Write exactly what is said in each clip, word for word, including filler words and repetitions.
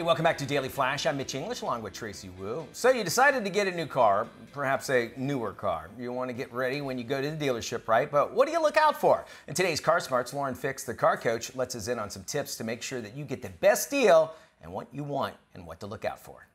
Hey, welcome back to Daily Flash. I'm Mitch English along with Tracy Wu. So you decided to get a new car, perhaps a newer car. You want to get ready when you go to the dealership, right? But what do you look out for? In today's Car Smarts, Lauren Fix, the car coach, lets us in on some tips to make sure that you get the best deal and what you want and what to look out for.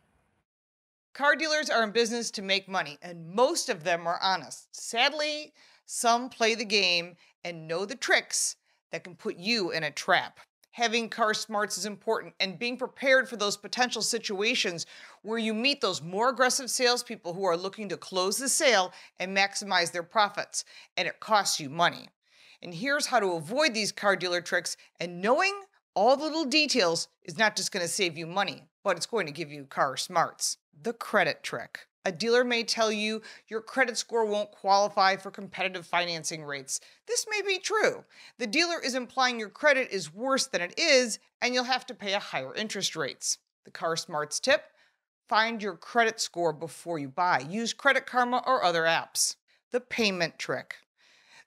Car dealers are in business to make money, and most of them are honest. Sadly, some play the game and know the tricks that can put you in a trap. Having car smarts is important, and being prepared for those potential situations where you meet those more aggressive salespeople who are looking to close the sale and maximize their profits, and it costs you money. And here's how to avoid these car dealer tricks, and knowing all the little details is not just going to save you money, but it's going to give you car smarts. The credit trick. A dealer may tell you your credit score won't qualify for competitive financing rates. This may be true. The dealer is implying your credit is worse than it is, and you'll have to pay a higher interest rates. The Car Smarts tip, find your credit score before you buy. Use Credit Karma or other apps. The payment trick.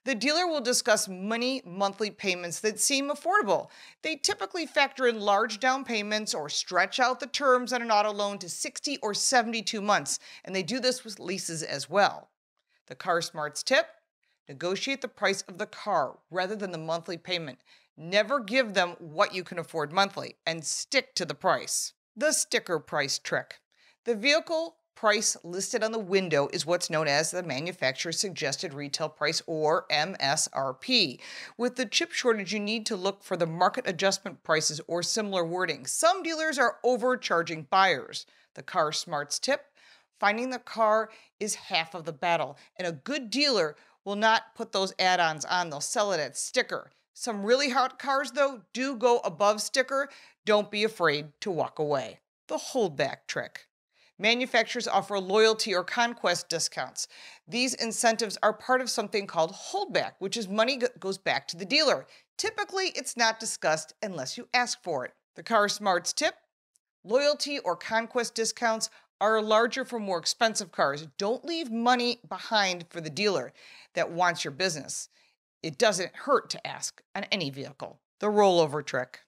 The dealer will discuss many monthly payments that seem affordable. They typically factor in large down payments or stretch out the terms on an auto loan to sixty or seventy-two months, and they do this with leases as well. The Car Smarts tip, negotiate the price of the car rather than the monthly payment. Never give them what you can afford monthly, and stick to the price. The sticker price trick. The vehicle price listed on the window is what's known as the manufacturer suggested retail price, or M S R P. With the chip shortage, you need to look for the market adjustment prices or similar wording. Some dealers are overcharging buyers. The Car Smarts tip, finding the car is half of the battle, and a good dealer will not put those add-ons on. They'll sell it at sticker. Some really hot cars, though, do go above sticker. Don't be afraid to walk away. The holdback trick. Manufacturers offer loyalty or conquest discounts. These incentives are part of something called holdback, which is money that goes back to the dealer. Typically, it's not discussed unless you ask for it. The Car Smarts tip, loyalty or conquest discounts are larger for more expensive cars. Don't leave money behind for the dealer that wants your business. It doesn't hurt to ask on any vehicle. The rollover trick.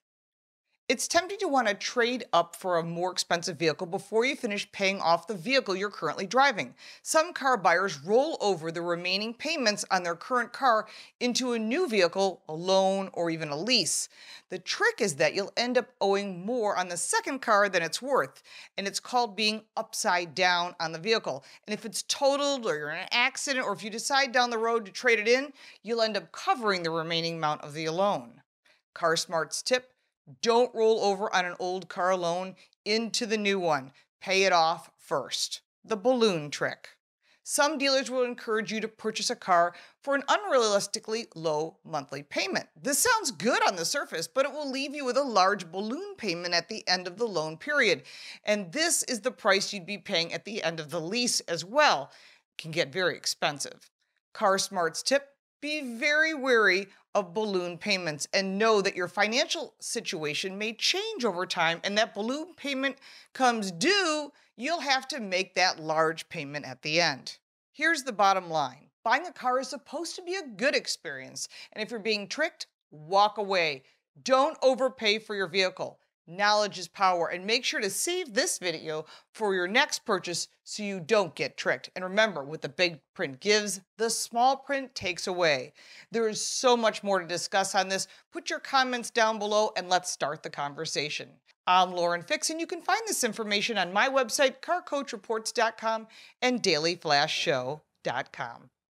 It's tempting to want to trade up for a more expensive vehicle before you finish paying off the vehicle you're currently driving. Some car buyers roll over the remaining payments on their current car into a new vehicle, a loan, or even a lease. The trick is that you'll end up owing more on the second car than it's worth, and it's called being upside down on the vehicle. And if it's totaled, or you're in an accident, or if you decide down the road to trade it in, you'll end up covering the remaining amount of the loan. Car Smarts tip, don't roll over on an old car loan into the new one. Pay it off first. The balloon trick. Some dealers will encourage you to purchase a car for an unrealistically low monthly payment. This sounds good on the surface, but it will leave you with a large balloon payment at the end of the loan period. And this is the price you'd be paying at the end of the lease as well. It can get very expensive. Car Smarts tip, be very wary of balloon payments, and know that your financial situation may change over time, and that balloon payment comes due, you'll have to make that large payment at the end. Here's the bottom line. Buying a car is supposed to be a good experience, and if you're being tricked, walk away. Don't overpay for your vehicle. Knowledge is power, and make sure to save this video for your next purchase so you don't get tricked. And remember, what the big print gives, the small print takes away. There is so much more to discuss on this. Put your comments down below and let's start the conversation. I'm Lauren Fix, and you can find this information on my website, car coach reports dot com and daily flash show dot com.